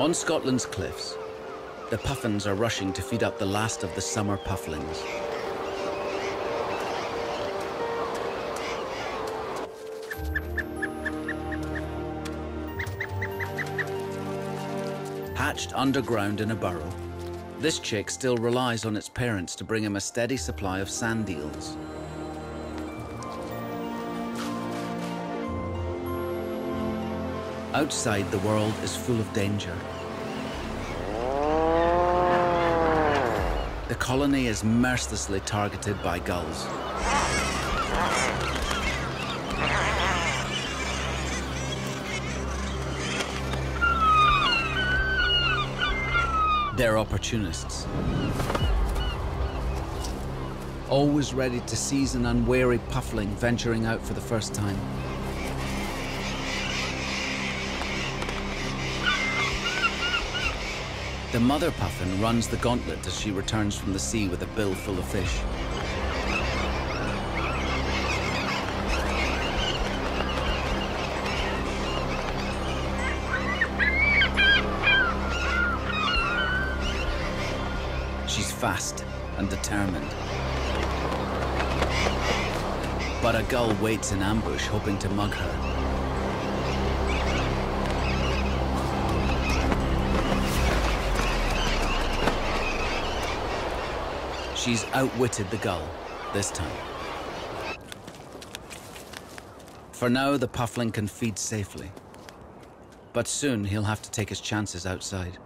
On Scotland's cliffs, the puffins are rushing to feed up the last of the summer pufflings. Hatched underground in a burrow, this chick still relies on its parents to bring him a steady supply of sand eels. Outside, the world is full of danger. The colony is mercilessly targeted by gulls. They're opportunists, always ready to seize an unwary puffling venturing out for the first time. The mother puffin runs the gauntlet as she returns from the sea with a bill full of fish. Fast and determined. But a gull waits in ambush, hoping to mug her. She's outwitted the gull this time. For now, the puffling can feed safely, but soon he'll have to take his chances outside.